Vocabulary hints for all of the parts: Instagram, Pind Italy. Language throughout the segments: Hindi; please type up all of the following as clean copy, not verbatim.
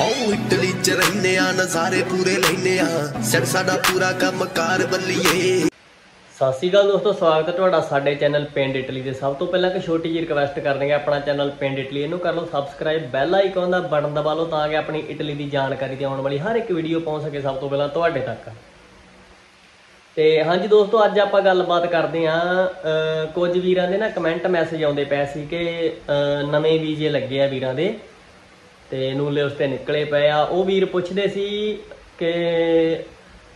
आओ इटली च रहने आ नजारे पूरे लेने आ सर साडा पूरा काम कार बलिए। सत श्री अकाल दोस्तों, स्वागत है तुहाडा साडे चैनल पिंड इटली के। सब तो पहले एक छोटी जी रिक्वेस्ट करनी है, अपना चैनल पिंड इटली इनू कर लो सबसक्राइब, बैल आइकॉन का बटन दबा लो ताकि अपनी इटली की जानकारी की आने वाली हर एक वीडियो पहुँच सके सब तो पहला तुहाडे तक। तो हाँ जी दोस्तों, अज आप गलबात करते हाँ कुछ वीर ना कमेंट मैसेज आते पे सी कि नवे वीजे लगे आ वीर के ते नूले उसते निकले पे आ। वो वीर पुछते सी कि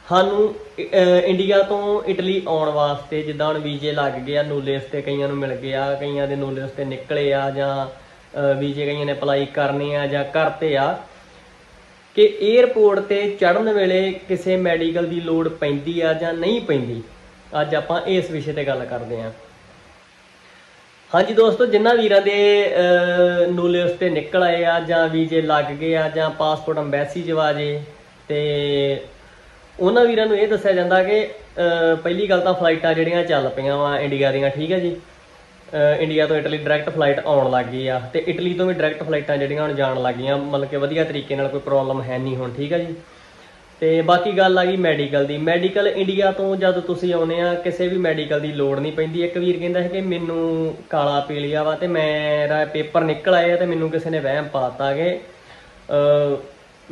सानू इंडिया तो इटली आने वास्ते जिदा हम वीजे लग गए, नूले उसते कई मिल गए, कई के नूले उसते निकले आ जां वीजे कई ने अप्लाई करने आ जां करते आ कि एयरपोर्ट ते चढ़न वेले किसी मैडिकल की लौड़ पैंदी आ जां नहीं पैंदी। अज आपां इस विषय ते गल करदे आं। हाँ जी दोस्तों, जिन्हां वीरां दे नूले उसते निकल आए आ जां वीजे लग गए आ जां पासपोर्ट अंबैसी जवाजे ते उन्हां वीरां नूं इह दस्सिया जांदा कि पहली गल तां फ्लाइटां जिहड़ियां चल पईआं वा इंडिया दीआं, ठीक है जी, इंडिया तो इटली डायरैक्ट फ्लाइट आउण लग गई आ ते इटली तो भी डायरैक्ट फ्लाइटां जिहड़ियां हुण जाण लग गईआं, मतलब कि वधिया तरीके नाल कोई प्रॉब्लम है नहीं हुण, ठीक है जी। ते बाकी गल आ गई मैडिकल दी। मैडिकल इंडिया तो जद तुसीं आउणे आ किसी भी मैडिकल दी लोड़ नहीं पैंदी। एक वीर कहिंदा है कि मैनूं काला पी लिया वा ते मेरा पेपर निकल आया ते मैनूं किसी ने वहम पाता कि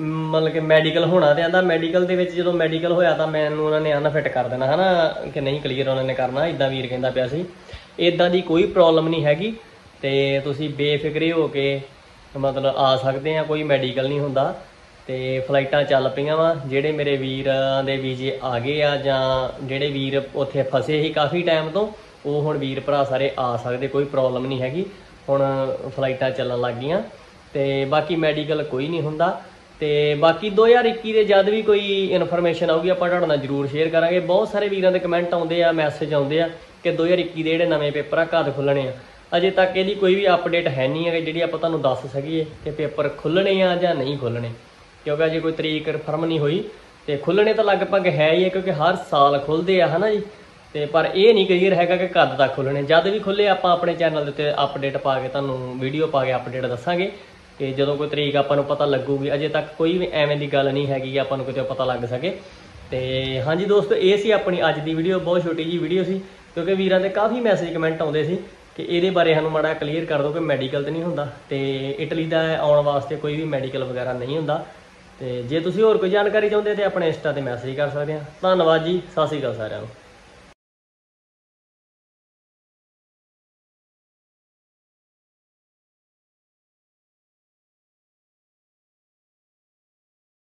मतलब कि मैडिकल होना, ते आंदा मैडिकल दे विच जदों मैडिकल होया तां मैनूं उन्हां ने अनफिट कर देना है ना कि नहीं क्लीयर उन्हां ने करना, इदां वीर कहिंदा पिया सी। इदां की कोई प्रॉब्लम नहीं हैगी ते तुसीं बेफिक्रे हो के मतलब आ सकते हैं, कोई मैडिकल नहीं हुंदा ते फ्लाइटां चल पईआं वा। जिहड़े मेरे वीर दे वीजे आ गए आ जां जिहड़े वीर उत्थे फसे ही काफ़ी टाइम तो वो हुण वीर भरा सारे आ सकते, कोई प्रॉब्लम नहीं हैगी। हुण फ्लाइटां चलन लग गईआं ते बाकी मैडिकल कोई नहीं हुंदा। ते बाकी 2021 के जद भी कोई इनफॉर्मेशन आऊगी आपां तुहाडे नाल जरूर शेयर करांगे। बहुत सारे वीरां दे कमेंट आउंदे आ, मैसेज आउंदे आ कि 2021 के जो नवे पेपर आ कद खुलने आ। अजे तक यदि कोई भी अपडेट है नहीं है जी आप दस सकी कि पेपर खुलने आ जां नहीं खुलने, क्योंकि अजे कोई तरीक कन्फर्म नहीं हुई। तो खुलने तो लगभग है ही है क्योंकि हर साल खुलते है ना जी, तो पर यह नहीं क्लीयर हैगा कि कद तक खुलने। जब भी खुले आप अपने चैनल उत्ते अपडेट पा के तुहानूं वीडियो पा के अपडेट दसांगे कि जो कोई तरीक आपको पता लगूगी। अजे तक कोई भी एवें की गल नहीं हैगी आपको कितों पता लग सके। तो हाँ जी दोस्तों, ये सी अपनी अज की वीडियो, बहुत छोटी जी वीडियो सी क्योंकि वीरां दे काफ़ी मैसेज कमेंट आउंदे सी कि इहदे बारे सानूं माड़ा क्लीयर कर दो कि मैडिकल तो नहीं हुंदा ते इटली दा आउण वास्ते कोई भी मैडिकल वगैरह नहीं हुंदा। ते जे तुसीं होर कोई जानकारी चाहुंदे तो अपने इंस्टा ते मैसेज कर सकदे आ। धन्नवाद जी, सत श्री अकाल सारिआं नूं।